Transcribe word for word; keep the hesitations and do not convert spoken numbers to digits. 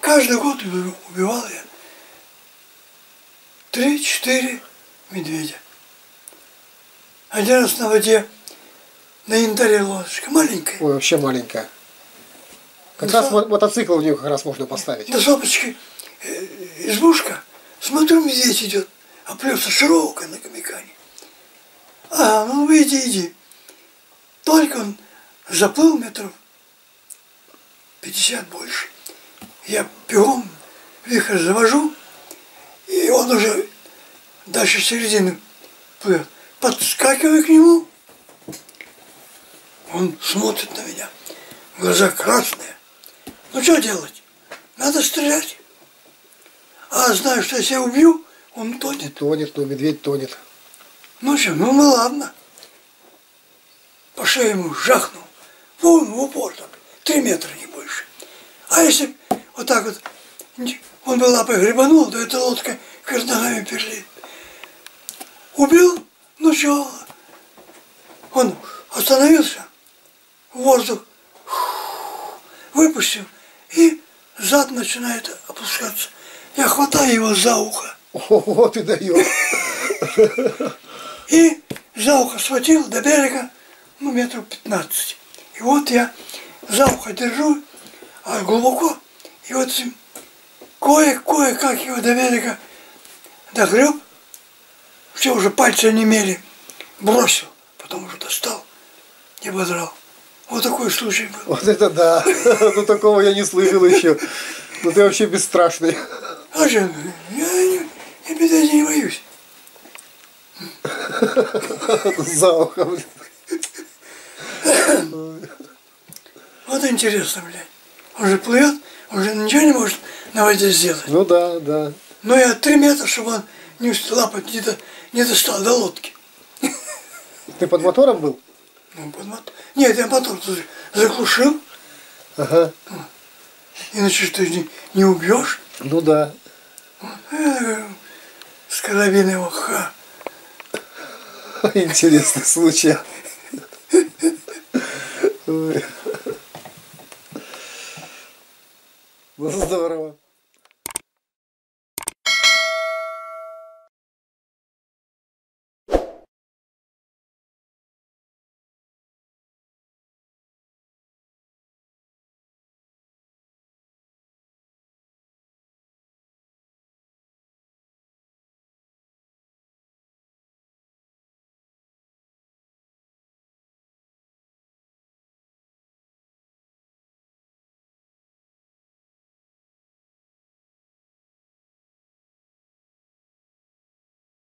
Каждый год убивал я три-четыре медведя. Один раз на воде на янтаре лодочка маленькая. Ой, вообще маленькая. Как раз мотоцикл в нее как раз можно поставить. До сопочки избушка. Смотрю, медведь идет, а плюса широкая на камикане. А, ну иди, иди. Только он заплыл метров пятьдесят больше. Я пивом вихрь завожу, и он уже дальше середины плывет. Подскакиваю к нему, он смотрит на меня. Глаза красные. Ну что делать? Надо стрелять. А знаю, что если я убью, он тонет. Тонет, но медведь тонет. Ну что, ну, ну ладно. По шее ему жахнул. Вон в упор так. Три метра, не больше. А если вот так вот он бы лапой гребанул, то эта лодка кардонами перлит. Убил? Ну чего? Он остановился. Воздух выпустил. И зад начинает опускаться. Я хватаю его за ухо. Ого, ты даешь. И за ухо схватил до берега, ну, метров пятнадцать. И вот я за ухо держу, а глубоко. И вот кое-кое-как его до берега догреб. Все уже пальцы онемели. Бросил, потому что достал и ободрал. Вот такой случай был. Вот это да. Ну такого я не слышал еще. Ну ты вообще бесстрашный. А что, я беды не боюсь. За ухом. Вот интересно, блядь. Он же плывет, он же ничего не может на воде сделать. Ну да, да. Но я три метра, чтобы он не лапы не, до, не достал до лодки. Ты под мотором был? Ну, под мотор. Нет, я мотор заглушил. Ага. Иначе ты не, не убьешь. Ну да. С карабина его ха. Интересный случай.